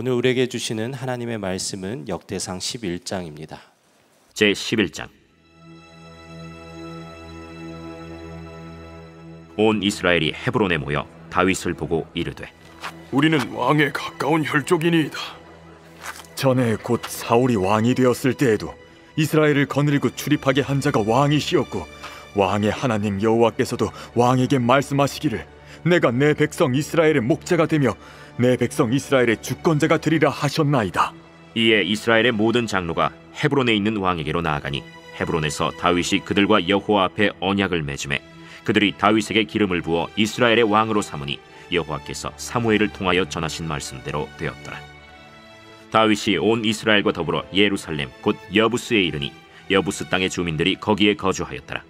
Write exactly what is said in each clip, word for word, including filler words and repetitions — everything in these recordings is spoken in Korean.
오늘 우리에게 주시는 하나님의 말씀은 역대상 십일 장입니다. 제십일 장. 온 이스라엘이 헤브론에 모여 다윗을 보고 이르되, 우리는 왕에 가까운 혈족이니이다. 전에 곧 사울이 왕이 되었을 때에도 이스라엘을 거느리고 출입하게 한 자가 왕이시었고, 왕의 하나님 여호와께서도 왕에게 말씀하시기를, 내가 내 백성 이스라엘의 목자가 되며 내 백성 이스라엘의 주권자가 되리라 하셨나이다. 이에 이스라엘의 모든 장로가 헤브론에 있는 왕에게로 나아가니, 헤브론에서 다윗이 그들과 여호와 앞에 언약을 맺음에 그들이 다윗에게 기름을 부어 이스라엘의 왕으로 삼으니 여호와께서 사무엘을 통하여 전하신 말씀대로 되었더라. 다윗이 온 이스라엘과 더불어 예루살렘 곧 여부스에 이르니 여부스 땅의 주민들이 거기에 거주하였더라.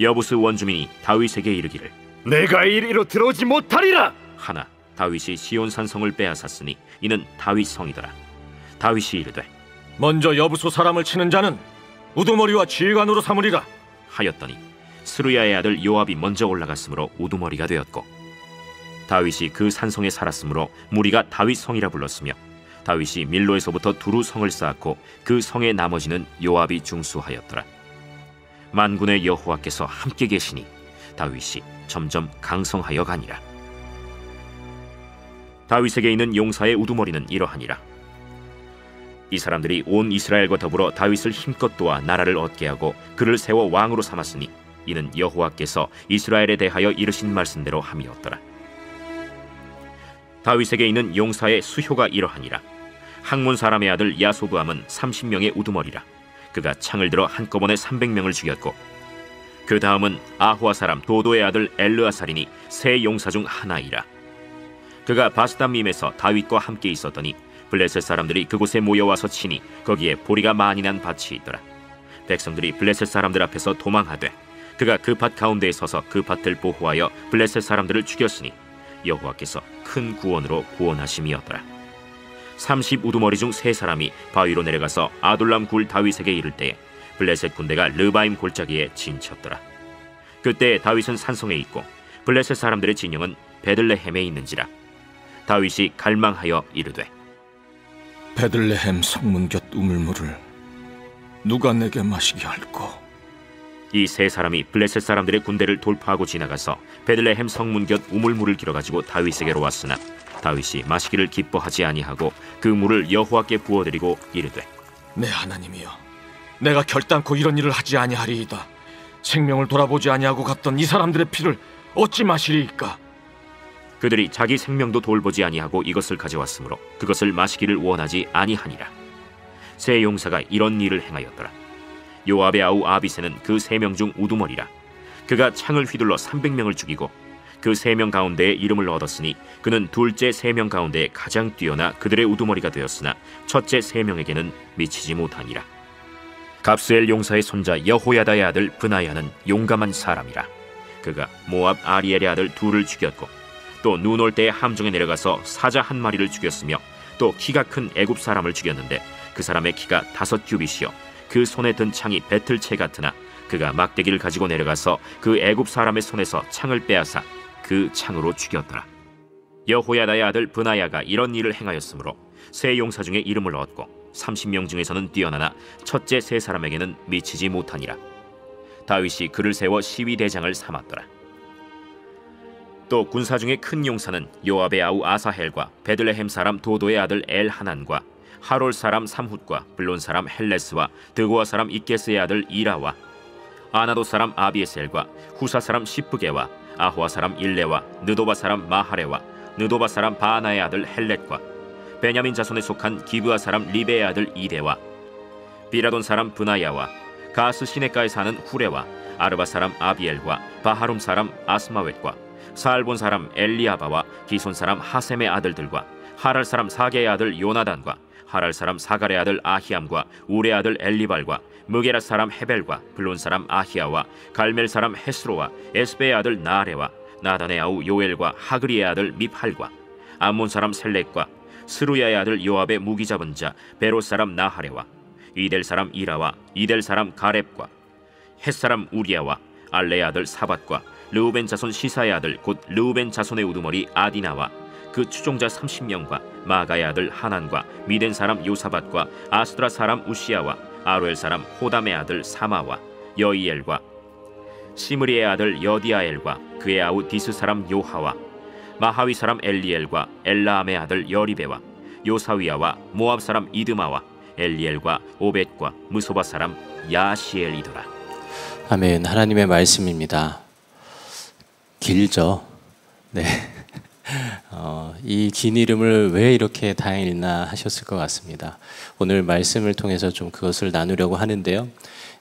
여부스 원주민이 다윗에게 이르기를, 내가 이리로 들어오지 못하리라 하나 다윗이 시온산 성을 빼앗았으니 이는 다윗 성이더라. 다윗이 이르되, 먼저 여부스 사람을 치는 자는 우두머리와 지휘관으로 삼으리라 하였더니 스루야의 아들 요압이 먼저 올라갔으므로 우두머리가 되었고, 다윗이 그 산성에 살았으므로 무리가 다윗 성이라 불렀으며, 다윗이 밀로에서부터 두루 성을 쌓았고 그 성의 나머지는 요압이 중수하였더라. 만군의 여호와께서 함께 계시니 다윗이 점점 강성하여 가니라. 다윗에게 있는 용사의 우두머리는 이러하니라. 이 사람들이 온 이스라엘과 더불어 다윗을 힘껏 도와 나라를 얻게 하고 그를 세워 왕으로 삼았으니 이는 여호와께서 이스라엘에 대하여 이르신 말씀대로 함이었더라. 다윗에게 있는 용사의 수효가 이러하니라. 학문 사람의 아들 야소브함은 삼십 명의 우두머리라. 그가 창을 들어 한꺼번에 삼백 명을 죽였고, 그 다음은 아호아 사람 도도의 아들 엘르아살이니 세 용사 중 하나이라. 그가 바스담밈에서 다윗과 함께 있었더니 블레셋 사람들이 그곳에 모여와서 치니 거기에 보리가 많이 난 밭이 있더라. 백성들이 블레셋 사람들 앞에서 도망하되 그가 그 밭 가운데에 서서 그 밭을 보호하여 블레셋 사람들을 죽였으니 여호와께서 큰 구원으로 구원하심이었더라. 삼십 우두머리 중 세 사람이 바위로 내려가서 아둘람 굴 다윗에게 이를 때에 블레셋 군대가 르바임 골짜기에 진쳤더라. 그때 다윗은 산성에 있고 블레셋 사람들의 진영은 베들레헴에 있는지라. 다윗이 갈망하여 이르되, 베들레헴 성문 곁 우물물을 누가 내게 마시게 할꼬? 이 세 사람이 블레셋 사람들의 군대를 돌파하고 지나가서 베들레헴 성문 곁 우물물을 길어가지고 다윗에게로 왔으나 다윗이 마시기를 기뻐하지 아니하고 그 물을 여호와께 부어드리고 이르되, 내 하나님이여, 내가 결단코 이런 일을 하지 아니하리이다. 생명을 돌아보지 아니하고 갔던 이 사람들의 피를 어찌 마시리이까? 그들이 자기 생명도 돌보지 아니하고 이것을 가져왔으므로 그것을 마시기를 원하지 아니하니라. 세 용사가 이런 일을 행하였더라. 요압의 아우 아비새는 그 세 명 중 우두머리라. 그가 창을 휘둘러 삼백 명을 죽이고 그 세 명 가운데에 이름을 얻었으니 그는 둘째 세 명 가운데에 가장 뛰어나 그들의 우두머리가 되었으나 첫째 세 명에게는 미치지 못하니라. 갑수엘 용사의 손자 여호야다의 아들 브나야는 용감한 사람이라. 그가 모압 아리엘의 아들 둘을 죽였고 또 눈 올 때에 함정에 내려가서 사자 한 마리를 죽였으며 또 키가 큰 애굽 사람을 죽였는데 그 사람의 키가 다섯 규빗이요 그 손에 든 창이 배틀채 같으나 그가 막대기를 가지고 내려가서 그 애굽 사람의 손에서 창을 빼앗아 그 창으로 죽였더라. 여호야다의 아들 브나야가 이런 일을 행하였으므로 세 용사 중에 이름을 얻고 삼십 명 중에서는 뛰어나나 첫째 세 사람에게는 미치지 못하니라. 다윗이 그를 세워 시위대장을 삼았더라. 또 군사 중의 큰 용사는 요압의 아우 아사헬과 베들레헴 사람 도도의 아들 엘하난과 하롤 사람 삼훗과 블론 사람 헬레스와 드고아 사람 이께스의 아들 이라와 아나도 사람 아비에셀과 후사 사람 시프게와 아호아 사람 일레와 느도바 사람 마하레와 느도바 사람 바나의 아들 헬렛과 베냐민 자손에 속한 기브아 사람 리베의 아들 이레와 비라돈 사람 브나야와 가스 시내가에 사는 후레와 아르바 사람 아비엘과 바하룸 사람 아스마웻과 사알본 사람 엘리아바와 기손 사람 하셈의 아들들과 하랄 사람 사게의 아들 요나단과 하랄 사람 사갈의 아들 아히암과 우레 아들 엘리발과 무게라 사람 헤벨과 블론 사람 아히야와 갈멜 사람 헤스로와 에스베의 아들 나아레와 나단의 아우 요엘과 하그리의 아들 미팔과 암몬 사람 셀렉과 스루야의 아들 요압의 무기 잡은 자 베롯 사람 나하레와 이델 사람 이라와 이델 사람 가렙과 헷 사람 우리야와 알레의 아들 사밧과 르우벤 자손 시사의 아들 곧 르우벤 자손의 우두머리 아디나와 그 추종자 삼십 명과 마가의 아들 하난과 미덴 사람 요사밧과 아스드라 사람 우시야와 아루엘 사람 호담의 아들 사마와 여이엘과 시므리의 아들 여디아엘과 그의 아우 디스 사람 요하와 마하위 사람 엘리엘과 엘라암의 아들 여리베와 요사위야와 모압 사람 이드마와 엘리엘과 오벳과 무소바 사람 야시엘이더라. 아멘. 하나님의 말씀입니다. 길죠. 네. 어, 이 긴 이름을 왜 이렇게 다 읽나 하셨을 것 같습니다. 오늘 말씀을 통해서 좀 그것을 나누려고 하는데요.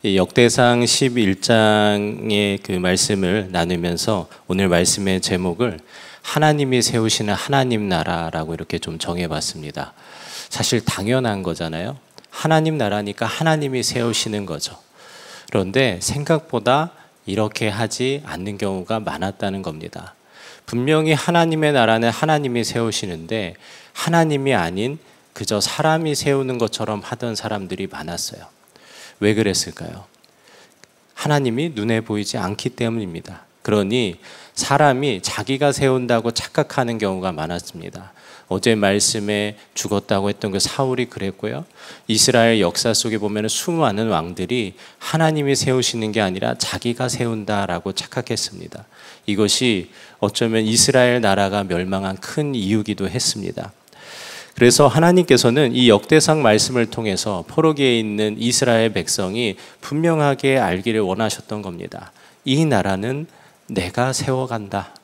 이 역대상 십일 장의 그 말씀을 나누면서 오늘 말씀의 제목을 하나님이 세우시는 하나님 나라라고 이렇게 좀 정해봤습니다. 사실 당연한 거잖아요. 하나님 나라니까 하나님이 세우시는 거죠. 그런데 생각보다 이렇게 하지 않는 경우가 많았다는 겁니다. 분명히 하나님의 나라는 하나님이 세우시는데 하나님이 아닌 그저 사람이 세우는 것처럼 하던 사람들이 많았어요. 왜 그랬을까요? 하나님이 눈에 보이지 않기 때문입니다. 그러니 사람이 자기가 세운다고 착각하는 경우가 많았습니다. 어제 말씀에 죽었다고 했던 그 사울이 그랬고요. 이스라엘 역사 속에 보면 수많은 왕들이 하나님이 세우시는 게 아니라 자기가 세운다라고 착각했습니다. 이것이 어쩌면 이스라엘 나라가 멸망한 큰 이유기도 했습니다. 그래서 하나님께서는 이 역대상 말씀을 통해서 포로기에 있는 이스라엘 백성이 분명하게 알기를 원하셨던 겁니다. 이 나라는 내가 세워간다.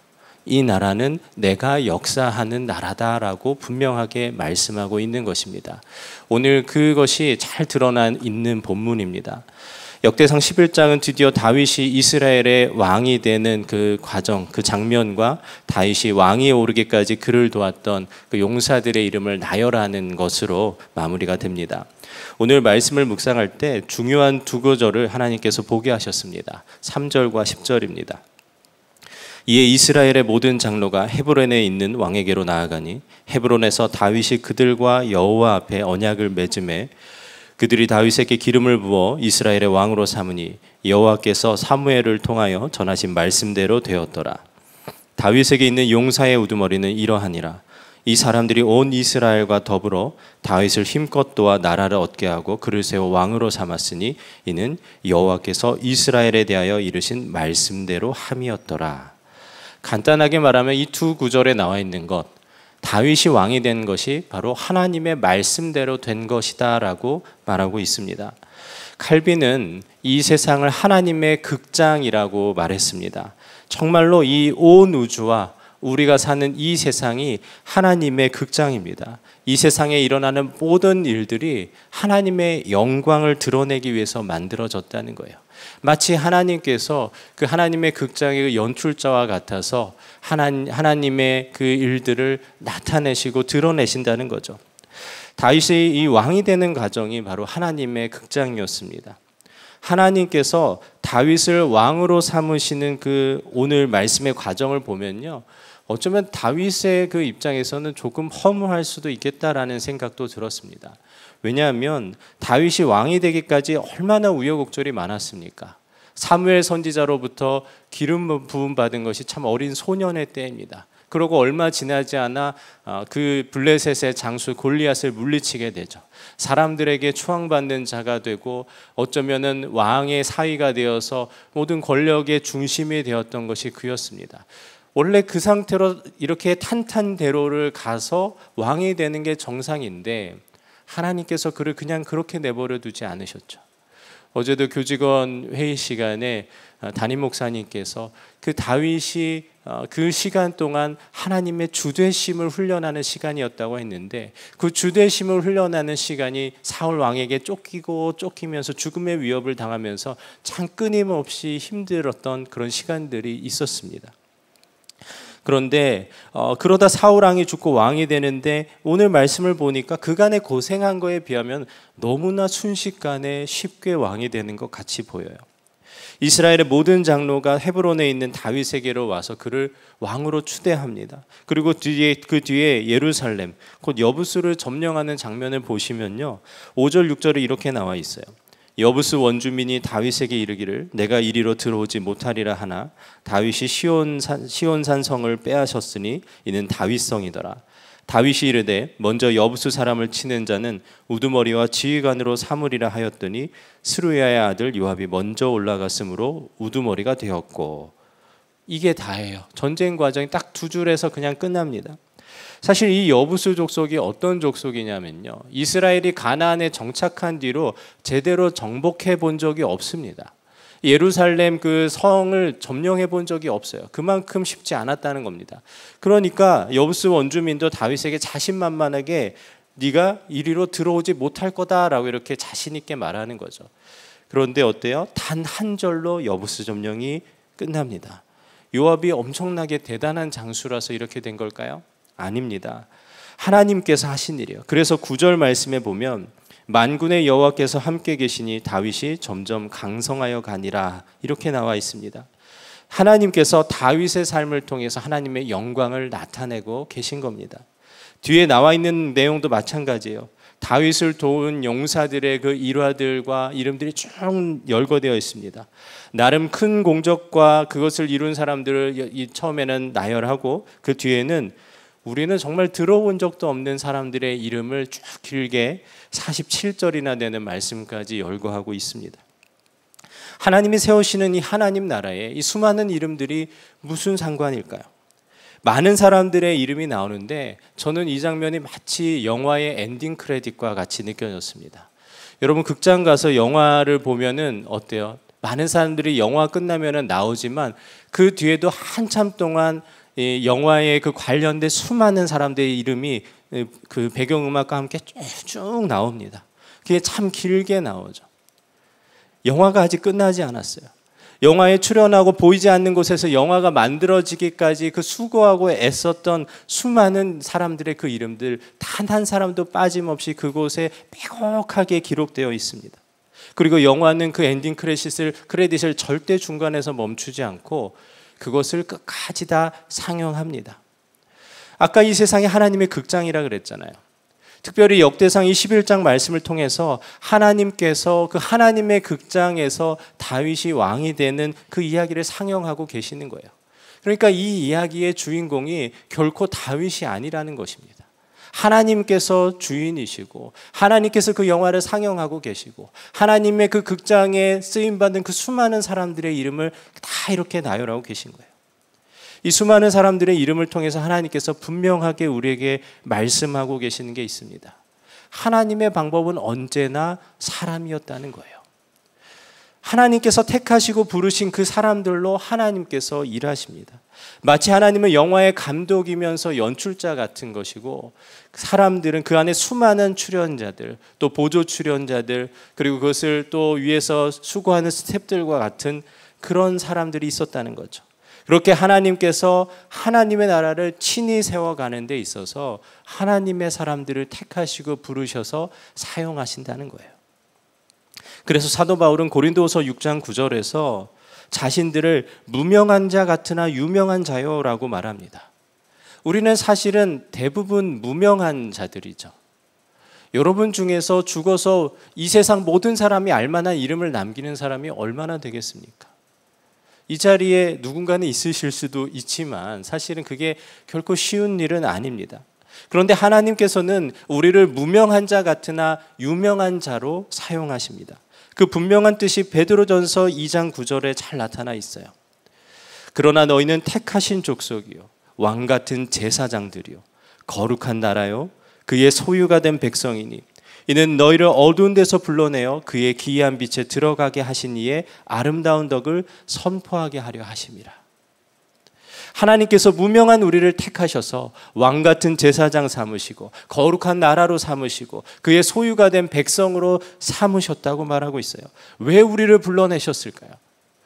이 나라는 내가 역사하는 나라다라고 분명하게 말씀하고 있는 것입니다. 오늘 그것이 잘 드러나 있는 본문입니다. 역대상 십일 장은 드디어 다윗이 이스라엘의 왕이 되는 그 과정, 그 장면과 다윗이 왕위에 오르기까지 그를 도왔던 그 용사들의 이름을 나열하는 것으로 마무리가 됩니다. 오늘 말씀을 묵상할 때 중요한 두 구절을 하나님께서 보게 하셨습니다. 삼 절과 십 절입니다. 이에 이스라엘의 모든 장로가 헤브론에 있는 왕에게로 나아가니 헤브론에서 다윗이 그들과 여호와 앞에 언약을 맺음에 그들이 다윗에게 기름을 부어 이스라엘의 왕으로 삼으니 여호와께서 사무엘을 통하여 전하신 말씀대로 되었더라. 다윗에게 있는 용사의 우두머리는 이러하니라. 이 사람들이 온 이스라엘과 더불어 다윗을 힘껏 도와 나라를 얻게 하고 그를 세워 왕으로 삼았으니 이는 여호와께서 이스라엘에 대하여 이르신 말씀대로 함이었더라. 간단하게 말하면 이 두 구절에 나와 있는 것, 다윗이 왕이 된 것이 바로 하나님의 말씀대로 된 것이다 라고 말하고 있습니다. 칼빈은 이 세상을 하나님의 극장이라고 말했습니다. 정말로 이 온 우주와 우리가 사는 이 세상이 하나님의 극장입니다. 이 세상에 일어나는 모든 일들이 하나님의 영광을 드러내기 위해서 만들어졌다는 거예요. 마치 하나님께서 그 하나님의 극장의 연출자와 같아서 하나님, 하나님의 그 일들을 나타내시고 드러내신다는 거죠. 다윗이 이 왕이 되는 과정이 바로 하나님의 극장이었습니다. 하나님께서 다윗을 왕으로 삼으시는 그 오늘 말씀의 과정을 보면요, 어쩌면 다윗의 그 입장에서는 조금 허무할 수도 있겠다라는 생각도 들었습니다. 왜냐하면 다윗이 왕이 되기까지 얼마나 우여곡절이 많았습니까? 사무엘 선지자로부터 기름 부음 받은 것이 참 어린 소년의 때입니다. 그러고 얼마 지나지 않아 그 블레셋의 장수 골리앗을 물리치게 되죠. 사람들에게 추앙받는 자가 되고 어쩌면은 왕의 사위가 되어서 모든 권력의 중심이 되었던 것이 그였습니다. 원래 그 상태로 이렇게 탄탄대로를 가서 왕이 되는 게 정상인데 하나님께서 그를 그냥 그렇게 내버려 두지 않으셨죠. 어제도 교직원 회의 시간에 담임 목사님께서 그 다윗이 그 시간 동안 하나님의 주되심을 훈련하는 시간이었다고 했는데 그 주되심을 훈련하는 시간이 사울 왕에게 쫓기고 쫓기면서 죽음의 위협을 당하면서 참 끊임없이 힘들었던 그런 시간들이 있었습니다. 그런데 어, 그러다 사울 왕이 죽고 왕이 되는데 오늘 말씀을 보니까 그간의 고생한 거에 비하면 너무나 순식간에 쉽게 왕이 되는 것 같이 보여요. 이스라엘의 모든 장로가 헤브론에 있는 다윗에게로 와서 그를 왕으로 추대합니다. 그리고 뒤에, 그 뒤에 예루살렘, 곧 여부스를 점령하는 장면을 보시면요, 오 절 육 절에 이렇게 나와 있어요. 여부스 원주민이 다윗에게 이르기를 내가 이리로 들어오지 못하리라 하나 다윗이 시온산, 시온산 성을 빼앗았으니 이는 다윗성이더라. 다윗이 이르되 먼저 여부스 사람을 치는 자는 우두머리와 지휘관으로 삼으리라 하였더니 스루야의 아들 요압이 먼저 올라갔으므로 우두머리가 되었고. 이게 다예요. 전쟁 과정이 딱 두 줄에서 그냥 끝납니다. 사실 이 여부스 족속이 어떤 족속이냐면요, 이스라엘이 가나안에 정착한 뒤로 제대로 정복해 본 적이 없습니다. 예루살렘 그 성을 점령해 본 적이 없어요. 그만큼 쉽지 않았다는 겁니다. 그러니까 여부스 원주민도 다윗에게 자신만만하게 네가 이리로 들어오지 못할 거다라고 이렇게 자신 있게 말하는 거죠. 그런데 어때요? 단 한 절로 여부스 점령이 끝납니다. 요압이 엄청나게 대단한 장수라서 이렇게 된 걸까요? 아닙니다. 하나님께서 하신 일이에요. 그래서 구 절 말씀에 보면 만군의 여호와께서 함께 계시니 다윗이 점점 강성하여 가니라 이렇게 나와 있습니다. 하나님께서 다윗의 삶을 통해서 하나님의 영광을 나타내고 계신 겁니다. 뒤에 나와 있는 내용도 마찬가지예요. 다윗을 도운 용사들의 그 일화들과 이름들이 쭉 열거되어 있습니다. 나름 큰 공적과 그것을 이룬 사람들을 처음에는 나열하고 그 뒤에는 우리는 정말 들어본 적도 없는 사람들의 이름을 쭉 길게 사십칠 절이나 되는 말씀까지 열거하고 있습니다. 하나님이 세우시는 이 하나님 나라에 이 수많은 이름들이 무슨 상관일까요? 많은 사람들의 이름이 나오는데 저는 이 장면이 마치 영화의 엔딩 크레딧과 같이 느껴졌습니다. 여러분 극장 가서 영화를 보면은 어때요? 많은 사람들이 영화 끝나면은 나오지만 그 뒤에도 한참 동안 이 영화에 그 관련된 수많은 사람들의 이름이 그 배경음악과 함께 쭉쭉 나옵니다. 그게 참 길게 나오죠. 영화가 아직 끝나지 않았어요. 영화에 출연하고 보이지 않는 곳에서 영화가 만들어지기까지 그 수고하고 애썼던 수많은 사람들의 그 이름들 단 한 사람도 빠짐없이 그곳에 빼곡하게 기록되어 있습니다. 그리고 영화는 그 엔딩 크레딧을, 크레딧을 절대 중간에서 멈추지 않고 그것을 끝까지 다 상영합니다. 아까 이 세상이 하나님의 극장이라 그랬잖아요. 특별히 역대상 이십일 장 말씀을 통해서 하나님께서 그 하나님의 극장에서 다윗이 왕이 되는 그 이야기를 상영하고 계시는 거예요. 그러니까 이 이야기의 주인공이 결코 다윗이 아니라는 것입니다. 하나님께서 주인이시고 하나님께서 그 영화를 상영하고 계시고 하나님의 그 극장에 쓰임받은 그 수많은 사람들의 이름을 다 이렇게 나열하고 계신 거예요. 이 수많은 사람들의 이름을 통해서 하나님께서 분명하게 우리에게 말씀하고 계시는 게 있습니다. 하나님의 방법은 언제나 사람이었다는 거예요. 하나님께서 택하시고 부르신 그 사람들로 하나님께서 일하십니다. 마치 하나님은 영화의 감독이면서 연출자 같은 것이고 사람들은 그 안에 수많은 출연자들, 또 보조 출연자들, 그리고 그것을 또 위에서 수고하는 스태프들과 같은 그런 사람들이 있었다는 거죠. 그렇게 하나님께서 하나님의 나라를 친히 세워가는 데 있어서 하나님의 사람들을 택하시고 부르셔서 사용하신다는 거예요. 그래서 사도 바울은 고린도후서 육 장 구 절에서 자신들을 무명한 자 같으나 유명한 자요라고 말합니다. 우리는 사실은 대부분 무명한 자들이죠. 여러분 중에서 죽어서 이 세상 모든 사람이 알만한 이름을 남기는 사람이 얼마나 되겠습니까? 이 자리에 누군가는 있으실 수도 있지만 사실은 그게 결코 쉬운 일은 아닙니다. 그런데 하나님께서는 우리를 무명한 자 같으나 유명한 자로 사용하십니다. 그 분명한 뜻이 베드로전서 이 장 구 절에 잘 나타나 있어요. 그러나 너희는 택하신 족속이요 왕 같은 제사장들이요 거룩한 나라요 그의 소유가 된 백성이니 이는 너희를 어두운 데서 불러내어 그의 기이한 빛에 들어가게 하신 이의 아름다운 덕을 선포하게 하려 하심이라. 하나님께서 무명한 우리를 택하셔서 왕 같은 제사장 삼으시고 거룩한 나라로 삼으시고 그의 소유가 된 백성으로 삼으셨다고 말하고 있어요. 왜 우리를 불러내셨을까요?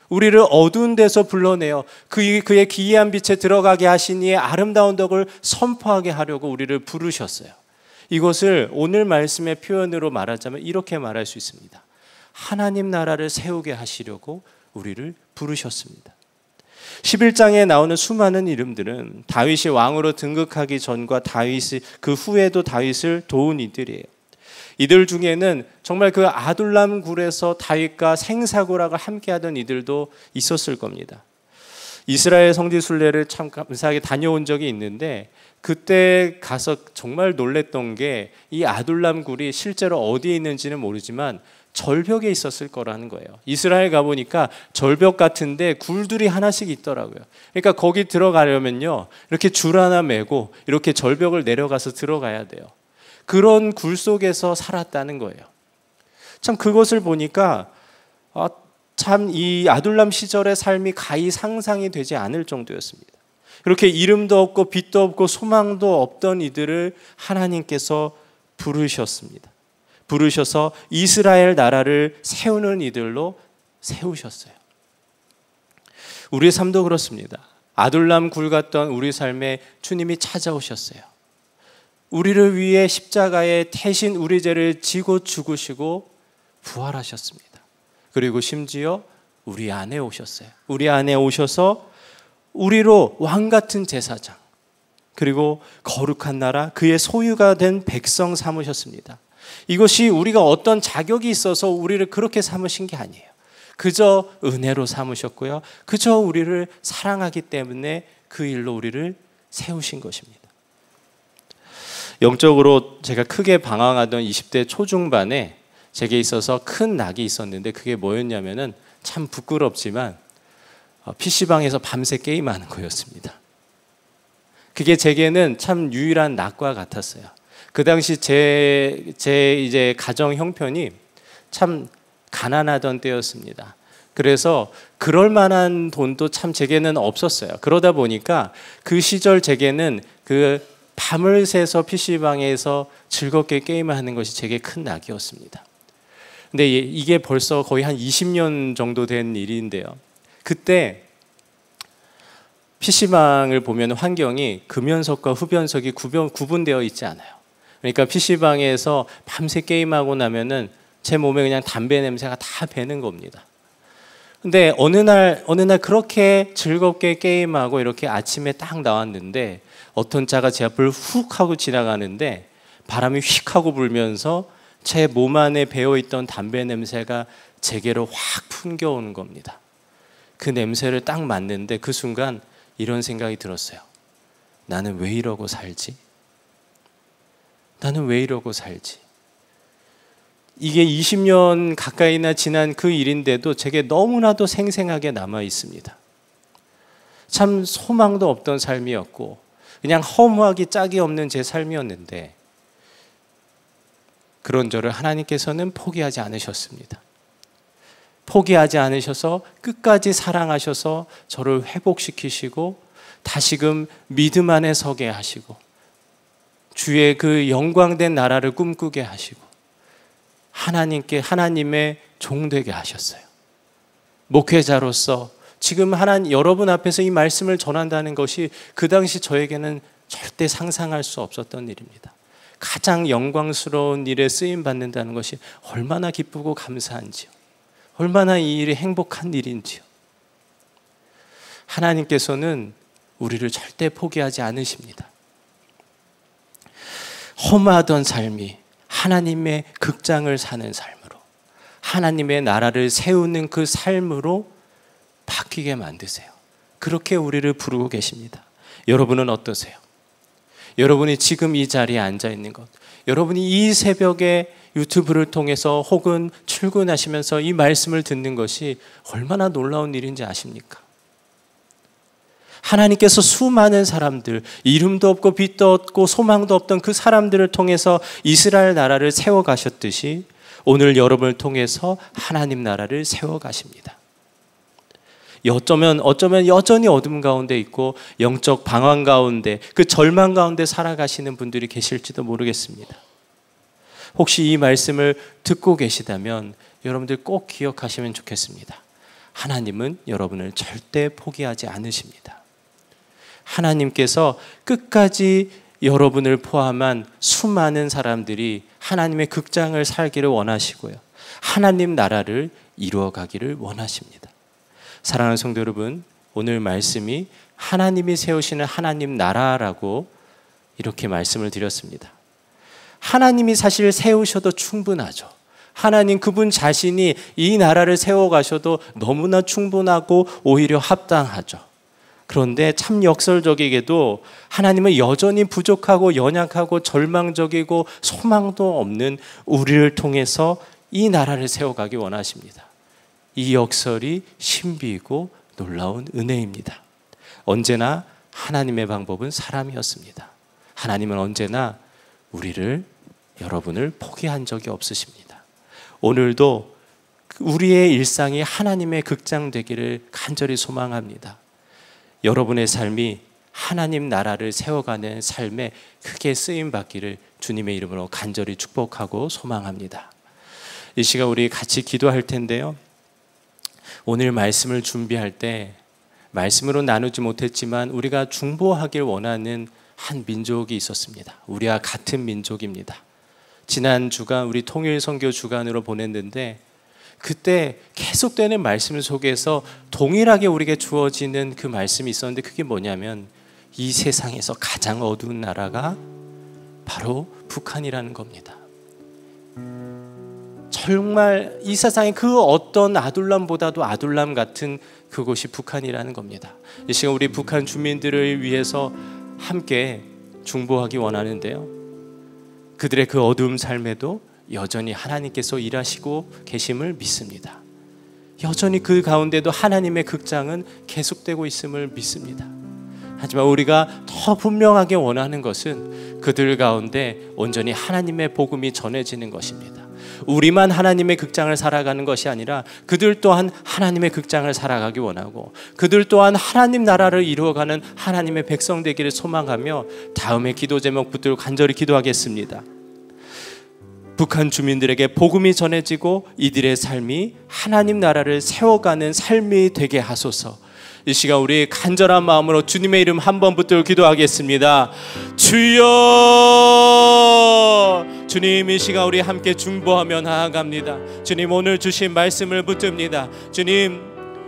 우리를 어두운 데서 불러내어 그, 그의 기이한 빛에 들어가게 하신 이의 아름다운 덕을 선포하게 하려고 우리를 부르셨어요. 이것을 오늘 말씀의 표현으로 말하자면 이렇게 말할 수 있습니다. 하나님 나라를 세우게 하시려고 우리를 부르셨습니다. 십일 장에 나오는 수많은 이름들은 다윗이 왕으로 등극하기 전과 다윗이 그 후에도 다윗을 도운 이들이에요. 이들 중에는 정말 그 아둘람 굴에서 다윗과 생사고락을 함께하던 이들도 있었을 겁니다. 이스라엘 성지 순례를 참 감사하게 다녀온 적이 있는데 그때 가서 정말 놀랬던 게 이 아둘람 굴이 실제로 어디에 있는지는 모르지만 절벽에 있었을 거라는 거예요. 이스라엘 가보니까 절벽 같은데 굴들이 하나씩 있더라고요. 그러니까 거기 들어가려면요, 이렇게 줄 하나 메고 이렇게 절벽을 내려가서 들어가야 돼요. 그런 굴 속에서 살았다는 거예요. 참 그것을 보니까 아, 참 이 아둘람 시절의 삶이 가히 상상이 되지 않을 정도였습니다. 그렇게 이름도 없고 빛도 없고 소망도 없던 이들을 하나님께서 부르셨습니다. 부르셔서 이스라엘 나라를 세우는 이들로 세우셨어요. 우리의 삶도 그렇습니다. 아둘람 굴 같던 우리 삶에 주님이 찾아오셨어요. 우리를 위해 십자가에 대신 우리 죄를 지고 죽으시고 부활하셨습니다. 그리고 심지어 우리 안에 오셨어요. 우리 안에 오셔서 우리로 왕 같은 제사장, 그리고 거룩한 나라, 그의 소유가 된 백성 삼으셨습니다. 이것이 우리가 어떤 자격이 있어서 우리를 그렇게 삼으신 게 아니에요. 그저 은혜로 삼으셨고요. 그저 우리를 사랑하기 때문에 그 일로 우리를 세우신 것입니다. 영적으로 제가 크게 방황하던 이십 대 초중반에 제게 있어서 큰 낙이 있었는데 그게 뭐였냐면은 참 부끄럽지만 피씨방에서 밤새 게임하는 거였습니다. 그게 제게는 참 유일한 낙과 같았어요. 그 당시 제, 제 이제 가정 형편이 참 가난하던 때였습니다. 그래서 그럴 만한 돈도 참 제게는 없었어요. 그러다 보니까 그 시절 제게는 그 밤을 새서 피씨방에서 즐겁게 게임하는 것이 제게 큰 낙이었습니다. 근데 이게 벌써 거의 한 이십 년 정도 된 일인데요. 그때 피씨방을 보면 환경이 금연석과 흡연석이 구분, 구분되어 있지 않아요. 그러니까 피씨방에서 밤새 게임하고 나면은 제 몸에 그냥 담배 냄새가 다 배는 겁니다. 근데 어느 날, 어느 날 그렇게 즐겁게 게임하고 이렇게 아침에 딱 나왔는데 어떤 차가 제 앞을 훅 하고 지나가는데 바람이 휙 하고 불면서 제 몸 안에 배어있던 담배 냄새가 제게로 확 풍겨오는 겁니다. 그 냄새를 딱 맡는데 그 순간 이런 생각이 들었어요. 나는 왜 이러고 살지? 나는 왜 이러고 살지? 이게 이십 년 가까이나 지난 그 일인데도 제게 너무나도 생생하게 남아 있습니다. 참 소망도 없던 삶이었고 그냥 허무하기 짝이 없는 제 삶이었는데 그런 저를 하나님께서는 포기하지 않으셨습니다. 포기하지 않으셔서 끝까지 사랑하셔서 저를 회복시키시고 다시금 믿음 안에 서게 하시고 주의 그 영광된 나라를 꿈꾸게 하시고 하나님께 하나님의 종되게 하셨어요. 목회자로서 지금 하나님 여러분 앞에서 이 말씀을 전한다는 것이 그 당시 저에게는 절대 상상할 수 없었던 일입니다. 가장 영광스러운 일에 쓰임 받는다는 것이 얼마나 기쁘고 감사한지요. 얼마나 이 일이 행복한 일인지요. 하나님께서는 우리를 절대 포기하지 않으십니다. 험하던 삶이 하나님의 극장을 사는 삶으로 하나님의 나라를 세우는 그 삶으로 바뀌게 만드세요. 그렇게 우리를 부르고 계십니다. 여러분은 어떠세요? 여러분이 지금 이 자리에 앉아 있는 것, 여러분이 이 새벽에 유튜브를 통해서 혹은 출근하시면서 이 말씀을 듣는 것이 얼마나 놀라운 일인지 아십니까? 하나님께서 수많은 사람들, 이름도 없고 빛도 없고 소망도 없던 그 사람들을 통해서 이스라엘 나라를 세워가셨듯이 오늘 여러분을 통해서 하나님 나라를 세워가십니다. 어쩌면, 어쩌면 여전히 어둠 가운데 있고 영적 방황 가운데 그 절망 가운데 살아가시는 분들이 계실지도 모르겠습니다. 혹시 이 말씀을 듣고 계시다면 여러분들 꼭 기억하시면 좋겠습니다. 하나님은 여러분을 절대 포기하지 않으십니다. 하나님께서 끝까지 여러분을 포함한 수많은 사람들이 하나님의 극장을 살기를 원하시고요. 하나님 나라를 이루어가기를 원하십니다. 사랑하는 성도 여러분, 오늘 말씀이 하나님이 세우시는 하나님 나라라고 이렇게 말씀을 드렸습니다. 하나님이 사실 세우셔도 충분하죠. 하나님 그분 자신이 이 나라를 세워가셔도 너무나 충분하고 오히려 합당하죠. 그런데 참 역설적이게도 하나님은 여전히 부족하고 연약하고 절망적이고 소망도 없는 우리를 통해서 이 나라를 세워가기 원하십니다. 이 역설이 신비이고 놀라운 은혜입니다. 언제나 하나님의 방법은 사람이었습니다. 하나님은 언제나 우리를, 여러분을 포기한 적이 없으십니다. 오늘도 우리의 일상이 하나님의 극장 되기를 간절히 소망합니다. 여러분의 삶이 하나님 나라를 세워가는 삶에 크게 쓰임받기를 주님의 이름으로 간절히 축복하고 소망합니다. 이 시간 우리 같이 기도할 텐데요. 오늘 말씀을 준비할 때 말씀으로 나누지 못했지만 우리가 중보하길 원하는 한 민족이 있었습니다. 우리와 같은 민족입니다. 지난 주간 우리 통일 선교 주간으로 보냈는데 그때 계속되는 말씀 속에서 동일하게 우리에게 주어지는 그 말씀이 있었는데 그게 뭐냐면 이 세상에서 가장 어두운 나라가 바로 북한이라는 겁니다. 정말 이 세상의 그 어떤 아둘람보다도 아둘람 같은 그곳이 북한이라는 겁니다. 이 시간 우리 북한 주민들을 위해서 함께 중보하기 원하는데요. 그들의 그 어두운 삶에도 여전히 하나님께서 일하시고 계심을 믿습니다. 여전히 그 가운데도 하나님의 극장은 계속되고 있음을 믿습니다. 하지만 우리가 더 분명하게 원하는 것은 그들 가운데 온전히 하나님의 복음이 전해지는 것입니다. 우리만 하나님의 극장을 살아가는 것이 아니라 그들 또한 하나님의 극장을 살아가기 원하고 그들 또한 하나님 나라를 이루어가는 하나님의 백성 되기를 소망하며 다음의 기도 제목 붙들고 간절히 기도하겠습니다. 북한 주민들에게 복음이 전해지고 이들의 삶이 하나님 나라를 세워가는 삶이 되게 하소서. 이 시간 우리 간절한 마음으로 주님의 이름 한번 붙들고 기도하겠습니다. 주여! 주님, 이 시간 우리 함께 중보하며 나아갑니다. 주님, 오늘 주신 말씀을 붙듭니다. 주님,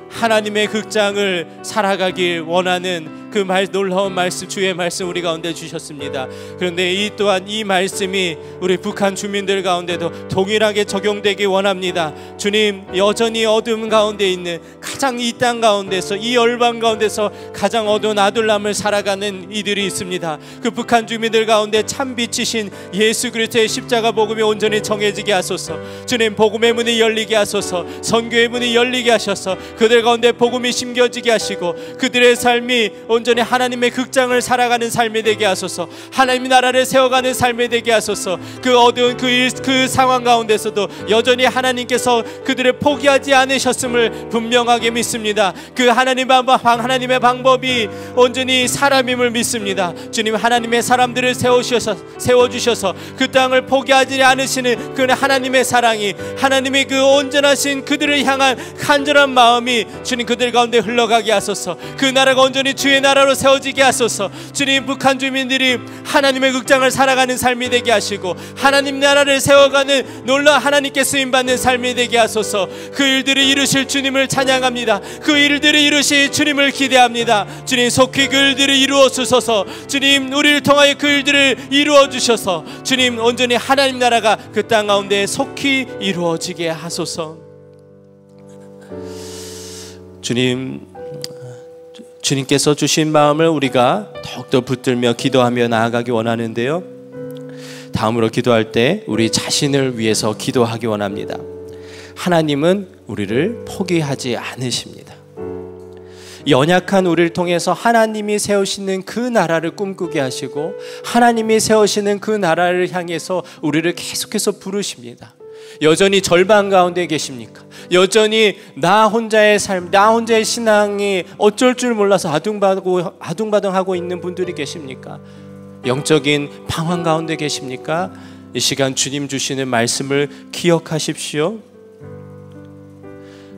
하나님의 극장을 살아가길 원하는 그 말, 놀라운 말씀, 주의 말씀 우리 가운데 주셨습니다. 그런데 이 또한 이 말씀이 우리 북한 주민들 가운데도 동일하게 적용되기 원합니다. 주님, 여전히 어둠 가운데 있는 가장 이 땅 가운데서 이 열방 가운데서 가장 어두운 아둘람을 살아가는 이들이 있습니다. 그 북한 주민들 가운데 참 빛이신 예수 그리스도의 십자가 복음이 온전히 정해지게 하소서. 주님, 복음의 문이 열리게 하소서. 선교의 문이 열리게 하셔서 그들 가운데 복음이 심겨지게 하시고 그들의 삶이 온전히 하나님의 극장을 살아가는 삶이 되게 하소서. 하나님 나라를 세워가는 삶이 되게 하소서. 그 어두운 그, 일, 그 상황 가운데서도 여전히 하나님께서 그들을 포기하지 않으셨음을 분명하게 믿습니다. 그 하나님, 하나님의 방법이 온전히 사람임을 믿습니다. 주님, 하나님의 사람들을 세우셔서, 세워주셔서 그 땅을 포기하지 않으시는 그 하나님의 사랑이, 하나님의 그 온전하신 그들을 향한 간절한 마음이 주님 그들 가운데 흘러가게 하소서. 그 나라가 온전히 주의 나라로 세워지게 하소서. 주님, 북한 주민들이 하나님의 극장을 살아가는 삶이 되게 하시고 하나님 나라를 세워가는 놀라 하나님께 쓰임받는 삶이 되게 하소서. 그 일들을 이루실 주님을 찬양합니다. 그 일들을 이루실 주님을 기대합니다. 주님, 속히 그 일들을 이루어 주소서. 주님, 우리를 통하여 그 일들을 이루어 주셔서 주님 온전히 하나님 나라가 그 땅 가운데 속히 이루어지게 하소서. 주님, 주님께서 주신 마음을 우리가 더욱더 붙들며 기도하며 나아가기 원하는데요. 다음으로 기도할 때 우리 자신을 위해서 기도하기 원합니다. 하나님은 우리를 포기하지 않으십니다. 연약한 우리를 통해서 하나님이 세우시는 그 나라를 꿈꾸게 하시고 하나님이 세우시는 그 나라를 향해서 우리를 계속해서 부르십니다. 여전히 절반 가운데 계십니까? 여전히 나 혼자의 삶, 나 혼자의 신앙이 어쩔 줄 몰라서 아둥바둥, 아둥바둥하고 있는 분들이 계십니까? 영적인 방황 가운데 계십니까? 이 시간 주님 주시는 말씀을 기억하십시오.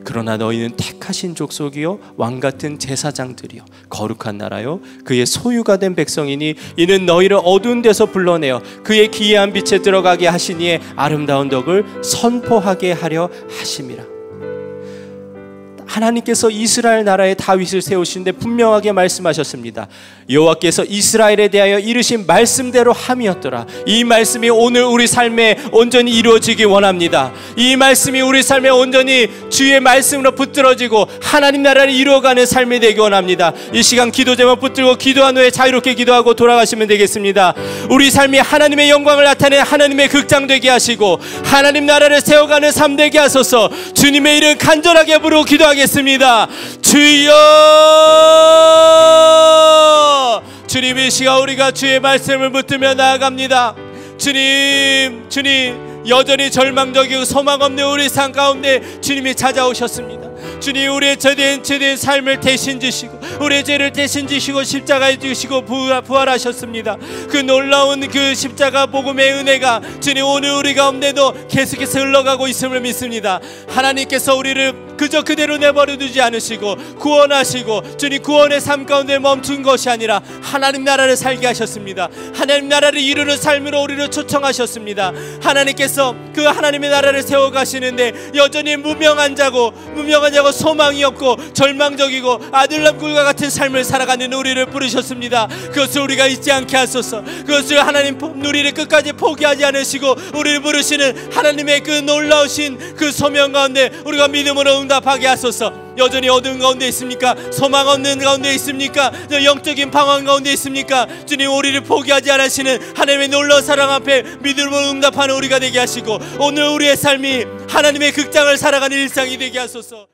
그러나 너희는 택하신 족속이요 왕같은 제사장들이요 거룩한 나라요 그의 소유가 된 백성이니 이는 너희를 어두운 데서 불러내어 그의 기이한 빛에 들어가게 하시니에 아름다운 덕을 선포하게 하려 하심이라. 하나님께서 이스라엘 나라에 다윗을 세우시는데 분명하게 말씀하셨습니다. 여호와께서 이스라엘에 대하여 이르신 말씀대로 함이었더라. 이 말씀이 오늘 우리 삶에 온전히 이루어지기 원합니다. 이 말씀이 우리 삶에 온전히 주의 말씀으로 붙들어지고 하나님 나라를 이루어가는 삶이 되기 원합니다. 이 시간 기도 제목 붙들고 기도한 후에 자유롭게 기도하고 돌아가시면 되겠습니다. 우리 삶이 하나님의 영광을 나타내는 하나님의 극장 되게 하시고 하나님 나라를 세워가는 삶 되게 하소서. 주님의 이름 간절하게 부르고 기도하겠습니다. 주여, 주님, 이 시간 우리가 주의 말씀을 붙들며 나아갑니다. 주님, 주님, 여전히 절망적이고 소망 없는 우리 삶 가운데 주님이 찾아오셨습니다. 주님, 우리의 죄된 죄된 삶을 대신 지시고 우리의 죄를 대신 지시고 십자가에 지시고 부활하셨습니다. 그 놀라운 그 십자가 복음의 은혜가 주님 오늘 우리 가운데도 계속해서 흘러가고 있음을 믿습니다. 하나님께서 우리를 그저 그대로 내버려 두지 않으시고 구원하시고 주님 구원의 삶 가운데 멈춘 것이 아니라 하나님 나라를 살게 하셨습니다. 하나님 나라를 이루는 삶으로 우리를 초청하셨습니다. 하나님께서 그 하나님의 나라를 세워가시는데 여전히 무명한 자고 무명한 자고 소망이 없고 절망적이고 아둘람 굴과 같은 삶을 살아가는 우리를 부르셨습니다. 그것을 우리가 잊지 않게 하소서. 그것을 하나님 우리를 끝까지 포기하지 않으시고 우리를 부르시는 하나님의 그 놀라우신 그 소명 가운데 우리가 믿음으로 응답하게 하소서. 여전히 어두운 가운데 있습니까? 소망 없는 가운데 있습니까? 영적인 방황 가운데 있습니까? 주님, 우리를 포기하지 않으시는 하나님의 놀라운 사랑 앞에 믿음으로 응답하는 우리가 되게 하시고 오늘 우리의 삶이 하나님의 극장을 살아가는 일상이 되게 하소서.